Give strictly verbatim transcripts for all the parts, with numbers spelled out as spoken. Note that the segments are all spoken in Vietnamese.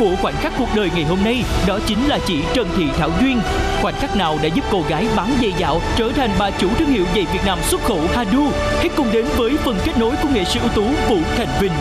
của khoảnh khắc cuộc đời ngày hôm nay đó chính là chị Trần Thị Thảo Duyên. Khoảnh khắc nào đã giúp cô gái bán giày dạo trở thành bà chủ thương hiệu giày Việt Nam xuất khẩu Hadu? Hãy cùng đến với phần kết nối của nghệ sĩ ưu tú Vũ Thành Vinh.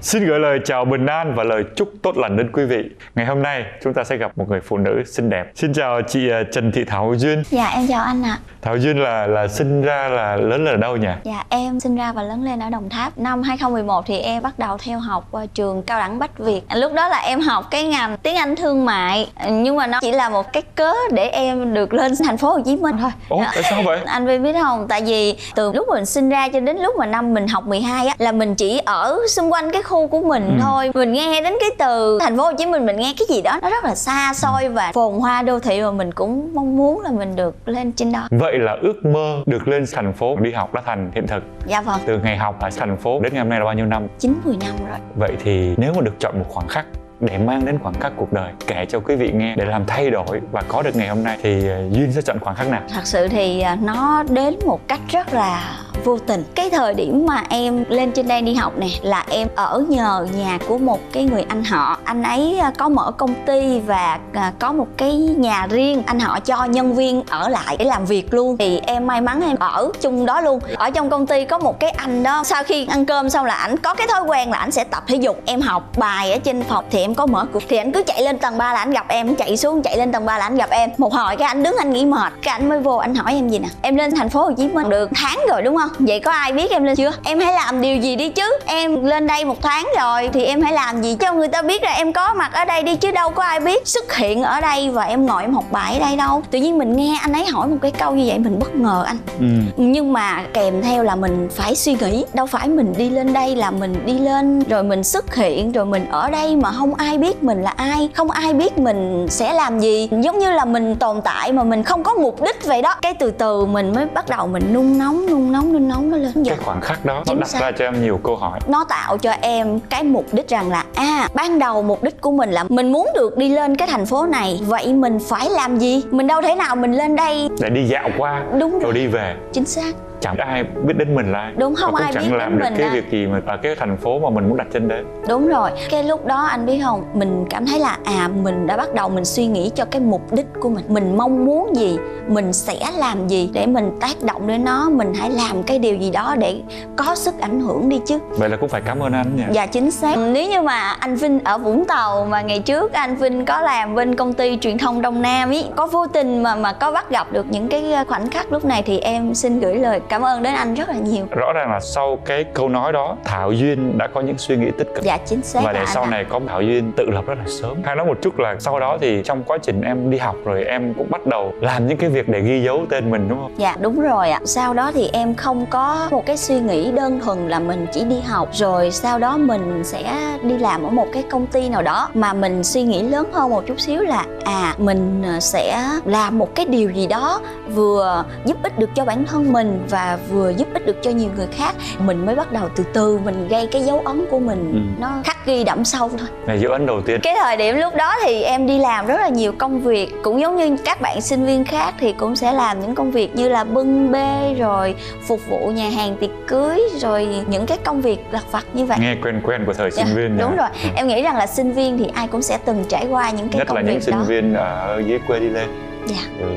Xin gửi lời chào bình an và lời chúc tốt lành đến quý vị. Ngày hôm nay chúng ta sẽ gặp một người phụ nữ xinh đẹp. Xin chào chị Trần Thị Thảo Duyên. Dạ em chào anh ạ. Thảo Duyên là là sinh ra là lớn lên ở đâu nhỉ? Dạ em sinh ra và lớn lên ở Đồng Tháp. Năm hai không một một thì em bắt đầu theo học trường cao đẳng Bách Việt. Lúc đó là em học cái ngành tiếng Anh thương mại, nhưng mà nó chỉ là một cái cớ để em được lên thành phố Hồ Chí Minh thôi. Ủa tại sao vậy? Anh Vy biết không? Tại vì từ lúc mình sinh ra cho đến lúc mà năm mình học mười hai á, là mình chỉ ở xung quanh cái khu của mình ừ. thôi. Mình nghe đến cái từ thành phố Hồ Chí Minh, mình nghe cái gì đó nó rất là xa xôi và phồn hoa đô thị, và mình cũng mong muốn là mình được lên trên đó. Vậy là ước mơ được lên thành phố đi học đã thành hiện thực. Dạ vâng. Từ ngày học ở thành phố đến ngày hôm nay là bao nhiêu năm? chín mười năm rồi. Vậy thì nếu mà được chọn một khoảnh khắc để mang đến khoảnh khắc cuộc đời kể cho quý vị nghe để làm thay đổi và có được ngày hôm nay thì Duyên sẽ chọn khoảnh khắc nào? Thật sự thì nó đến một cách rất là vô tình. Cái thời điểm mà em lên trên đây đi học nè là em ở nhờ nhà của một cái người anh họ. Anh ấy có mở công ty và có một cái nhà riêng. Anh họ cho nhân viên ở lại để làm việc luôn. Thì em may mắn em ở chung đó luôn. Ở trong công ty có một cái anh đó, sau khi ăn cơm xong là ảnh có cái thói quen là ảnh sẽ tập thể dục. Em học bài ở trên phòng thì em có mở cửa, thì ảnh cứ chạy lên tầng ba là ảnh gặp em, chạy xuống chạy lên tầng ba là ảnh gặp em. Một hồi cái ảnh đứng anh nghỉ mệt, cái ảnh mới vô anh hỏi em gì nè: em lên thành phố Hồ Chí Minh được tháng rồi đúng không? Vậy có ai biết em lên chưa? Em hãy làm điều gì đi chứ. Em lên đây một tháng rồi thì em hãy làm gì cho người ta biết là em có mặt ở đây đi chứ đâu có ai biết xuất hiện ở đây và em ngồi em học bài ở đây đâu. Tự nhiên mình nghe anh ấy hỏi một cái câu như vậy mình bất ngờ anh. Ừ. Nhưng mà kèm theo là mình phải suy nghĩ, đâu phải mình đi lên đây là mình đi lên rồi mình xuất hiện rồi mình ở đây mà không ai biết mình là ai, không ai biết mình sẽ làm gì, giống như là mình tồn tại mà mình không có mục đích vậy đó. Cái từ từ mình mới bắt đầu mình nung nóng nung nóng nóng nó lên. Cái khoảnh khắc đó nó đặt sao? Ra cho em nhiều câu hỏi. Nó tạo cho em cái mục đích rằng là à, ban đầu mục đích của mình là mình muốn được đi lên cái thành phố này, vậy mình phải làm gì? Mình đâu thể nào mình lên đây để đi dạo qua đúng rồi, rồi đi về. Chính xác. Chẳng ai biết đến mình là ai. Đúng không ai biết làm đến mình cái ai. Việc gì mà ở cái thành phố mà mình muốn đặt trên đấy. Đúng rồi. Cái lúc đó anh biết không, mình cảm thấy là à, mình đã bắt đầu mình suy nghĩ cho cái mục đích của mình. Mình mong muốn gì, mình sẽ làm gì để mình tác động đến nó. Mình hãy làm cái điều gì đó để có sức ảnh hưởng đi chứ. Vậy là cũng phải cảm ơn anh nha. Dạ chính xác. Nếu như mà anh Vinh ở Vũng Tàu mà ngày trước anh Vinh có làm bên công ty truyền thông Đông Nam ý, có vô tình mà mà có bắt gặp được những cái khoảnh khắc lúc này thì em xin gửi lời cảm ơn đến anh rất là nhiều. Rõ ràng là sau cái câu nói đó, Thảo Duyên đã có những suy nghĩ tích cực. Dạ chính xác. Và để sau này có Thảo Duyên tự lập rất là sớm. Hay nói một chút là sau đó thì trong quá trình em đi học rồi em cũng bắt đầu làm những cái việc để ghi dấu tên mình đúng không? Dạ đúng rồi ạ. Sau đó thì em không có một cái suy nghĩ đơn thuần là mình chỉ đi học rồi sau đó mình sẽ đi làm ở một cái công ty nào đó, mà mình suy nghĩ lớn hơn một chút xíu là à, mình sẽ làm một cái điều gì đó vừa giúp ích được cho bản thân mình và Và vừa giúp ích được cho nhiều người khác. Mình mới bắt đầu từ từ mình gây cái dấu ấn của mình. Ừ. Nó khắc ghi đậm sâu thôi. Là dấu ấn đầu tiên. Cái thời điểm lúc đó thì em đi làm rất là nhiều công việc, cũng giống như các bạn sinh viên khác thì cũng sẽ làm những công việc như là bưng bê rồi phục vụ nhà hàng tiệc cưới rồi những cái công việc lặt vặt như vậy. Nghe quen quen của thời sinh dạ, viên. Đúng rồi. Ừ. Em nghĩ rằng là sinh viên thì ai cũng sẽ từng trải qua những cái Nhất công việc đó. Nhất là những sinh đó. Viên ở dưới quê đi lên. Dạ.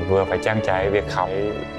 Vừa phải trang trải việc học,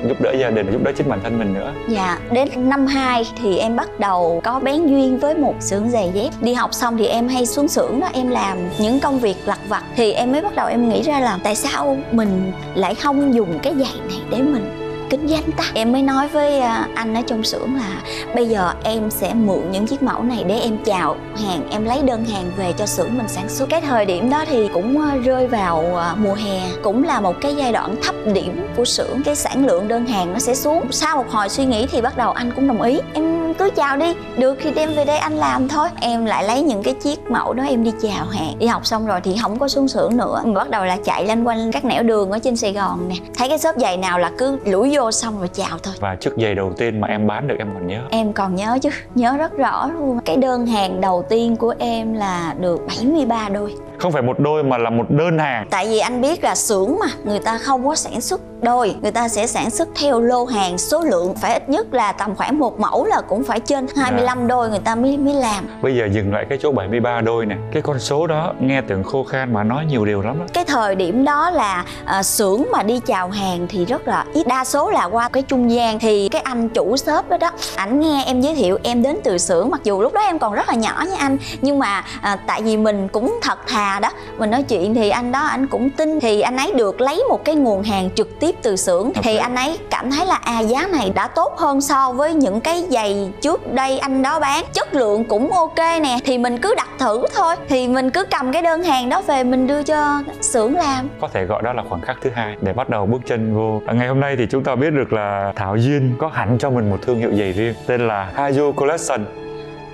giúp đỡ gia đình, giúp đỡ chính bản thân mình nữa. Dạ, đến năm hai thì em bắt đầu có bén duyên với một xưởng giày dép. Đi học xong thì em hay xuống xưởng đó em làm những công việc lặt vặt. Thì em mới bắt đầu em nghĩ ra là tại sao mình lại không dùng cái giày này để mình kinh doanh ta. Em mới nói với anh ở trong xưởng là bây giờ em sẽ mượn những chiếc mẫu này để em chào hàng, em lấy đơn hàng về cho xưởng mình sản xuất. Cái thời điểm đó thì cũng rơi vào mùa hè, cũng là một cái giai đoạn thấp điểm của xưởng, cái sản lượng đơn hàng nó sẽ xuống. Sau một hồi suy nghĩ thì bắt đầu anh cũng đồng ý, em cứ chào đi, được thì đem về đây anh làm thôi. Em lại lấy những cái chiếc mẫu đó em đi chào hàng. Đi học xong rồi thì không có xuống xưởng nữa, mình bắt đầu là chạy loanh quanh các nẻo đường ở trên Sài Gòn nè, thấy cái shop giày nào là cứ lủi vô vô xong rồi chào thôi. Và chiếc giày đầu tiên mà em bán được em còn nhớ? Em còn nhớ chứ, nhớ rất rõ luôn. Cái đơn hàng đầu tiên của em là được bảy mươi ba đôi. Không phải một đôi mà là một đơn hàng. Tại vì anh biết là xưởng mà, người ta không có sản xuất đôi, người ta sẽ sản xuất theo lô hàng, số lượng. Phải ít nhất là tầm khoảng một mẫu là cũng phải trên hai mươi lăm à. đôi người ta mới mới làm. Bây giờ dừng lại cái chỗ bảy mươi ba đôi nè. Cái con số đó nghe tưởng khô khan mà nói nhiều điều lắm đó. Cái thời điểm đó là à, xưởng mà đi chào hàng thì rất là ít. Đa số là qua cái trung gian. Thì cái anh chủ shop đó đó, ảnh nghe em giới thiệu em đến từ xưởng. Mặc dù lúc đó em còn rất là nhỏ nha anh, nhưng mà à, tại vì mình cũng thật thà đó, mình nói chuyện thì anh đó anh cũng tin. Thì anh ấy được lấy một cái nguồn hàng trực tiếp từ xưởng. Okay. Thì anh ấy cảm thấy là à, giá này đã tốt hơn so với những cái giày trước đây anh đó bán, chất lượng cũng ok nè, thì mình cứ đặt thử thôi. Thì mình cứ cầm cái đơn hàng đó về mình đưa cho xưởng làm. Có thể gọi đó là khoảnh khắc thứ hai để bắt đầu bước chân vô. À, ngày hôm nay thì chúng ta biết được là Thảo Duyên có hẳn cho mình một thương hiệu giày riêng tên là Hadu Collection.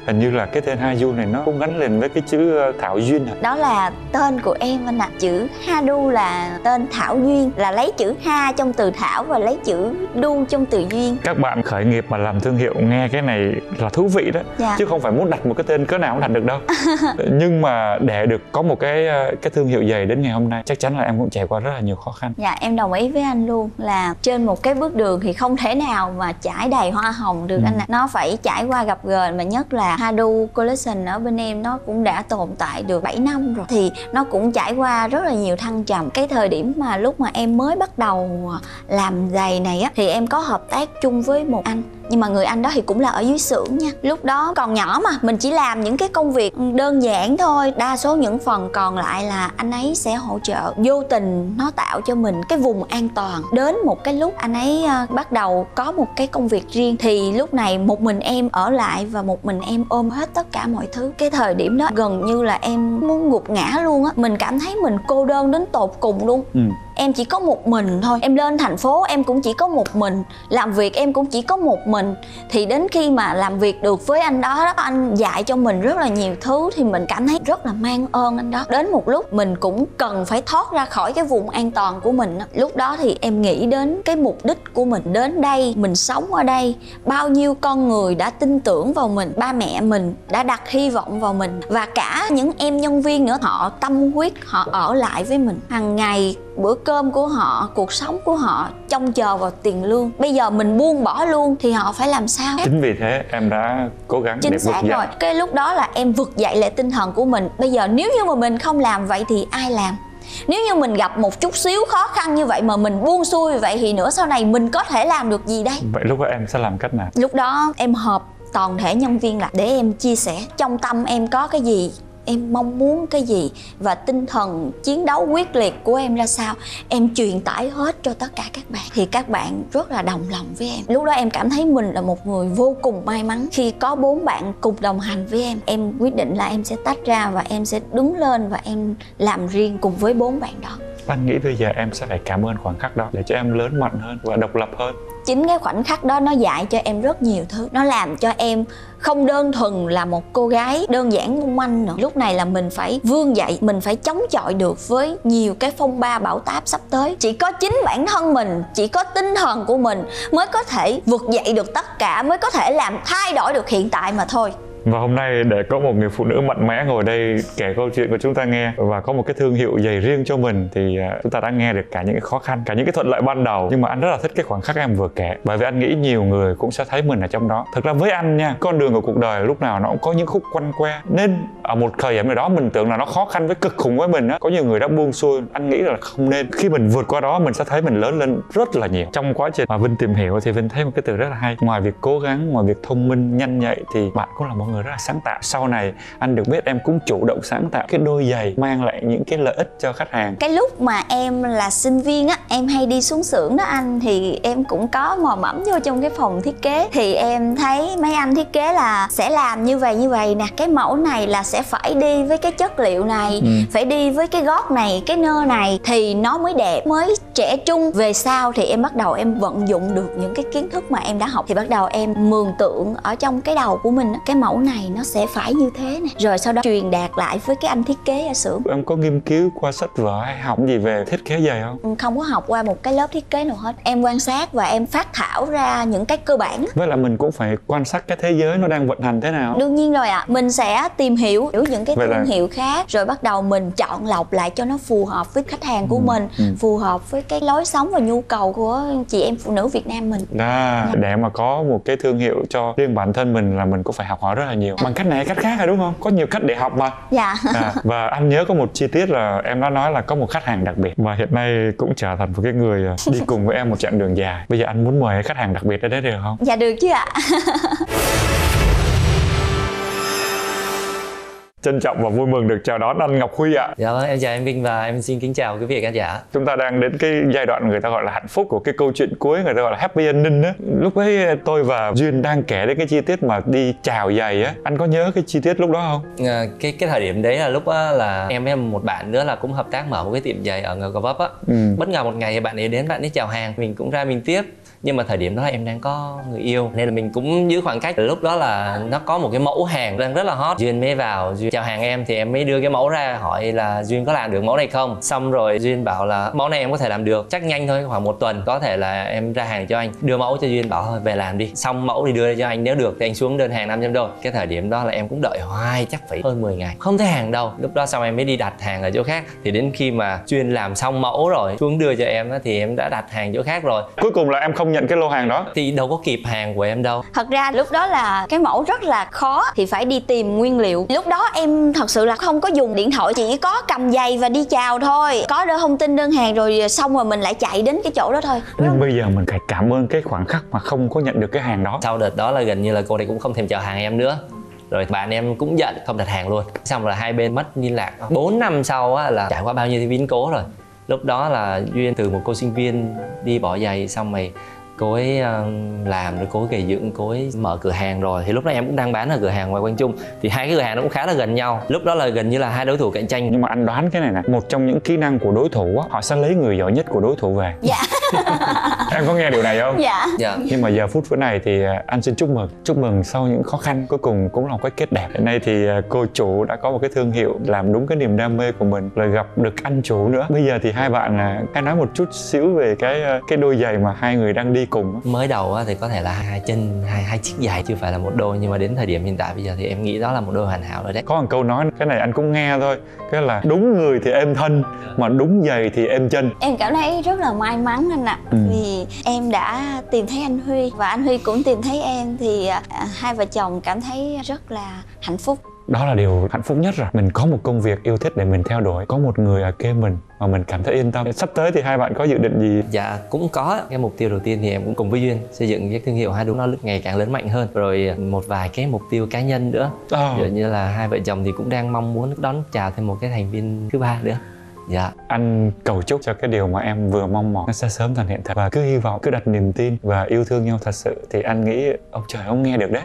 Hình như là cái tên Hadu này nó cũng gắn liền với cái chữ Thảo Duyên hả? Đó là tên của em anh ạ. Chữ Hadu là tên, Thảo Duyên là lấy chữ Ha trong từ Thảo và lấy chữ Du trong từ Duyên. Các bạn khởi nghiệp mà làm thương hiệu nghe cái này là thú vị đó. Dạ. Chứ không phải muốn đặt một cái tên cỡ nào cũng đặt được đâu. Nhưng mà để được có một cái cái thương hiệu giày đến ngày hôm nay, chắc chắn là em cũng trải qua rất là nhiều khó khăn. Dạ em đồng ý với anh luôn, là trên một cái bước đường thì không thể nào mà trải đầy hoa hồng được. Ừ. Anh ạ. Nó phải trải qua gặp gỡ, mà nhất là Hadu Collection ở bên em nó cũng đã tồn tại được bảy năm rồi. Thì nó cũng trải qua rất là nhiều thăng trầm. Cái thời điểm mà lúc mà em mới bắt đầu làm giày này á, thì em có hợp tác chung với một anh. Nhưng mà người anh đó thì cũng là ở dưới xưởng nha. Lúc đó còn nhỏ mà, mình chỉ làm những cái công việc đơn giản thôi. Đa số những phần còn lại là anh ấy sẽ hỗ trợ. Vô tình nó tạo cho mình cái vùng an toàn. Đến một cái lúc anh ấy bắt đầu có một cái công việc riêng, thì lúc này một mình em ở lại và một mình em ôm hết tất cả mọi thứ. Cái thời điểm đó gần như là em muốn gục ngã luôn á. Mình cảm thấy mình cô đơn đến tột cùng luôn. Ừ. Em chỉ có một mình thôi. Em lên thành phố em cũng chỉ có một mình. Làm việc em cũng chỉ có một mình. Thì đến khi mà làm việc được với anh đó, đó anh dạy cho mình rất là nhiều thứ. Thì mình cảm thấy rất là mang ơn anh đó. Đến một lúc mình cũng cần phải thoát ra khỏi cái vùng an toàn của mình. Lúc đó thì em nghĩ đến cái mục đích của mình. Đến đây, mình sống ở đây, bao nhiêu con người đã tin tưởng vào mình. Ba mẹ mình đã đặt hy vọng vào mình. Và cả những em nhân viên nữa, họ tâm huyết, họ ở lại với mình. Hằng ngày bữa cơm của họ, cuộc sống của họ trông chờ vào tiền lương. Bây giờ mình buông bỏ luôn thì họ phải làm sao? Chính vì thế em đã cố gắng chính để vượt dậy. Rồi. Cái lúc đó là em vực dậy lại tinh thần của mình. Bây giờ nếu như mà mình không làm vậy thì ai làm? Nếu như mình gặp một chút xíu khó khăn như vậy mà mình buông xuôi vậy thì nữa sau này mình có thể làm được gì đây? Vậy lúc đó em sẽ làm cách nào? Lúc đó em họp toàn thể nhân viên lại để em chia sẻ trong tâm em có cái gì, em mong muốn cái gì và tinh thần chiến đấu quyết liệt của em ra sao, em truyền tải hết cho tất cả các bạn. Thì các bạn rất là đồng lòng với em. Lúc đó em cảm thấy mình là một người vô cùng may mắn khi có bốn bạn cùng đồng hành với em. Em quyết định là em sẽ tách ra và em sẽ đứng lên và em làm riêng cùng với bốn bạn đó. Anh nghĩ bây giờ em sẽ phải cảm ơn khoảnh khắc đó để cho em lớn mạnh hơn và độc lập hơn. Chính cái khoảnh khắc đó nó dạy cho em rất nhiều thứ. Nó làm cho em không đơn thuần là một cô gái đơn giản mong manh nữa. Lúc này là mình phải vươn dậy, mình phải chống chọi được với nhiều cái phong ba bão táp sắp tới. Chỉ có chính bản thân mình, chỉ có tinh thần của mình mới có thể vượt dậy được tất cả, mới có thể làm thay đổi được hiện tại mà thôi. Và hôm nay để có một người phụ nữ mạnh mẽ ngồi đây kể câu chuyện của chúng ta nghe và có một cái thương hiệu giày riêng cho mình thì chúng ta đã nghe được cả những khó khăn, cả những cái thuận lợi ban đầu. Nhưng mà anh rất là thích cái khoảnh khắc em vừa kể, bởi vì anh nghĩ nhiều người cũng sẽ thấy mình ở trong đó. Thực ra với anh nha, con đường của cuộc đời lúc nào nó cũng có những khúc quanh que, nên ở một thời điểm nào đó mình tưởng là nó khó khăn với cực khủng với mình á, có nhiều người đã buông xuôi. Anh nghĩ là không nên. Khi mình vượt qua đó mình sẽ thấy mình lớn lên rất là nhiều. Trong quá trình mà Vinh tìm hiểu thì Vinh thấy một cái từ rất là hay. Ngoài việc cố gắng, ngoài việc thông minh nhanh nhạy thì bạn cũng là một người rất là sáng tạo. Sau này anh được biết em cũng chủ động sáng tạo cái đôi giày mang lại những cái lợi ích cho khách hàng. Cái lúc mà em là sinh viên á, em hay đi xuống xưởng đó anh, thì em cũng có mò mẫm vô trong cái phòng thiết kế. Thì em thấy mấy anh thiết kế là sẽ làm như vậy như vậy nè, cái mẫu này là sẽ phải đi với cái chất liệu này, ừ. phải đi với cái gót này, cái nơ này thì nó mới đẹp, mới trẻ trung. Về sau thì em bắt đầu em vận dụng được những cái kiến thức mà em đã học. Thì bắt đầu em mường tượng ở trong cái đầu của mình cái mẫu này nó sẽ phải như thế này, rồi sau đó truyền đạt lại với cái anh thiết kế ở xưởng. Em có nghiên cứu qua sách vở hay học gì về thiết kế giày không? Không có học qua một cái lớp thiết kế nào hết. Em quan sát và em phát thảo ra những cái cơ bản. Với lại mình cũng phải quan sát cái thế giới nó đang vận hành thế nào. Đương nhiên rồi ạ. À, mình sẽ tìm hiểu những cái thương hiệu khác, rồi bắt đầu mình chọn lọc lại cho nó phù hợp với khách hàng của ừ. mình, ừ. phù hợp với cái lối sống và nhu cầu của chị em phụ nữ Việt Nam mình. Đó, để mà có một cái thương hiệu cho riêng bản thân mình là mình cũng phải học hỏi rất là nhiều. Bằng cách này cách khác rồi đúng không? Có nhiều cách để học mà. Dạ. À, và anh nhớ có một chi tiết là em đã nói là có một khách hàng đặc biệt và hiện nay cũng trở thành một cái người đi cùng với em một chặng đường dài. Bây giờ anh muốn mời khách hàng đặc biệt đó đấy được không? Dạ được chứ ạ. Trân trọng và vui mừng được chào đón anh Ngọc Huy ạ. Dạ vâng, em chào anh Vinh và em xin kính chào quý vị khán giả. Chúng ta đang đến cái giai đoạn người ta gọi là hạnh phúc của cái câu chuyện cuối, người ta gọi là happy ending á. Lúc ấy tôi và Duyên đang kể đến cái chi tiết mà đi chào giày á, anh có nhớ cái chi tiết lúc đó không? À, cái cái thời điểm đấy là lúc á là em với một bạn nữa là cũng hợp tác mở một cái tiệm giày ở ngõ Gò Vấp á. Ừ. Bất ngờ một ngày bạn ấy đến, bạn ấy chào hàng, mình cũng ra mình tiếp. Nhưng mà thời điểm đó là em đang có người yêu nên là mình cũng giữ khoảng cách. Lúc đó là nó có một cái mẫu hàng đang rất là hot, Duyên mới vào, Duyên chào hàng em thì em mới đưa cái mẫu ra hỏi là Duyên có làm được mẫu này không. Xong rồi Duyên bảo là mẫu này em có thể làm được, chắc nhanh thôi, khoảng một tuần có thể là em ra hàng cho anh. Đưa mẫu cho Duyên bảo thôi về làm đi, xong mẫu thì đưa cho anh, nếu được thì anh xuống đơn hàng năm trăm đô. Cái thời điểm đó là em cũng đợi hoài chắc phải hơn mười ngày không thấy hàng đâu. Lúc đó xong em mới đi đặt hàng ở chỗ khác, thì đến khi mà Duyên làm xong mẫu rồi xuống đưa cho em thì em đã đặt hàng chỗ khác rồi. Cuối cùng là em không nhận cái lô hàng đó thì đâu có kịp hàng của em đâu. Thật ra lúc đó là cái mẫu rất là khó thì phải đi tìm nguyên liệu. Lúc đó em thật sự là không có dùng điện thoại, chỉ có cầm giày và đi chào thôi, có đưa thông tin đơn hàng rồi xong rồi mình lại chạy đến cái chỗ đó thôi. Nhưng bây giờ mình phải cảm ơn cái khoảnh khắc mà không có nhận được cái hàng đó. Sau đợt đó là gần như là cô này cũng không thèm chào hàng em nữa, rồi bạn em cũng giận không đặt hàng luôn. Xong rồi hai bên mất liên lạc. Bốn năm sau á, là trải qua bao nhiêu cái biến cố rồi. Lúc đó là Duyên từ một cô sinh viên đi bỏ giày, xong rồi cô ấy làm, rồi cô ấy gầy dựng, cô ấy mở cửa hàng rồi. Thì lúc đó em cũng đang bán ở cửa hàng ngoài Quang Trung. Thì hai cái cửa hàng nó cũng khá là gần nhau. Lúc đó là gần như là hai đối thủ cạnh tranh. Nhưng mà anh đoán cái này nè, một trong những kỹ năng của đối thủ á, họ sẽ lấy người giỏi nhất của đối thủ về. Dạ. Em có nghe điều này không? Dạ. Dạ. Nhưng mà giờ phút bữa này thì anh xin chúc mừng. Chúc mừng sau những khó khăn cuối cùng cũng là một cái kết đẹp. Hiện nay thì cô chủ đã có một cái thương hiệu làm đúng cái niềm đam mê của mình, rồi gặp được anh chủ nữa. Bây giờ thì hai bạn hãy nói một chút xíu về cái cái đôi giày mà hai người đang đi cùng. Mới đầu thì có thể là hai chân, hai, hai chiếc giày chứ phải là một đôi, nhưng mà đến thời điểm hiện tại bây giờ thì em nghĩ đó là một đôi hoàn hảo rồi đấy. Có một câu nói cái này anh cũng nghe thôi, cái là đúng người thì êm thân mà đúng giày thì êm chân. Em cảm thấy rất là may mắn anh ạ. Ừ. Vì em đã tìm thấy anh Huy và anh Huy cũng tìm thấy em, thì à, hai vợ chồng cảm thấy rất là hạnh phúc. Đó là điều hạnh phúc nhất rồi. Mình có một công việc yêu thích để mình theo đuổi, có một người ở kế mình mà mình cảm thấy yên tâm. Sắp tới thì hai bạn có dự định gì? Dạ cũng có. Cái mục tiêu đầu tiên thì em cũng cùng với Duyên xây dựng cái thương hiệu Hadu nó ngày càng lớn mạnh hơn. Rồi một vài cái mục tiêu cá nhân nữa. Oh. Ví dụ như là hai vợ chồng thì cũng đang mong muốn đón chào thêm một cái thành viên thứ ba nữa. Dạ. Anh cầu chúc cho cái điều mà em vừa mong mỏi nó sẽ sớm thành hiện thực. Và cứ hy vọng, cứ đặt niềm tin và yêu thương nhau thật sự thì anh nghĩ ông trời ông nghe được đấy.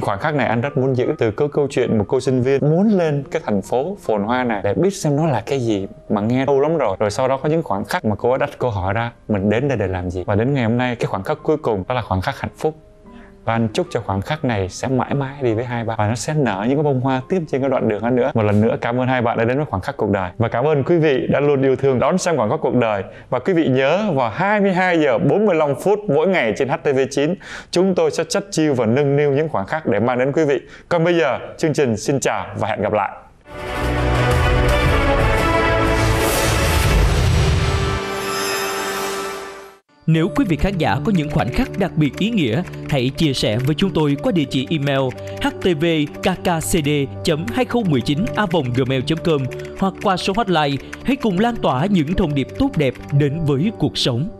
Khoảnh khắc này anh rất muốn giữ, từ câu câu chuyện một cô sinh viên muốn lên cái thành phố phồn hoa này để biết xem nó là cái gì mà nghe lâu lắm rồi. Rồi sau đó có những khoảnh khắc mà cô ấy đặt câu hỏi ra mình đến đây để làm gì. Và đến ngày hôm nay cái khoảnh khắc cuối cùng đó là khoảnh khắc hạnh phúc. Và anh chúc cho khoảnh khắc này sẽ mãi mãi đi với hai bạn và nó sẽ nở những cái bông hoa tiếp trên cái đoạn đường hơn nữa. Một lần nữa cảm ơn hai bạn đã đến với Khoảnh Khắc Cuộc Đời và cảm ơn quý vị đã luôn yêu thương đón xem Khoảnh Khắc Cuộc Đời. Và quý vị nhớ vào hai mươi hai giờ bốn mươi lăm phút mỗi ngày trên H T V chín chúng tôi sẽ chất chiêu và nâng niu những khoảnh khắc để mang đến quý vị. Còn bây giờ chương trình xin chào và hẹn gặp lại. Nếu quý vị khán giả có những khoảnh khắc đặc biệt ý nghĩa, hãy chia sẻ với chúng tôi qua địa chỉ email h t v k k c d hai không một chín a vòng gmail chấm com hoặc qua số hotline. Hãy cùng lan tỏa những thông điệp tốt đẹp đến với cuộc sống.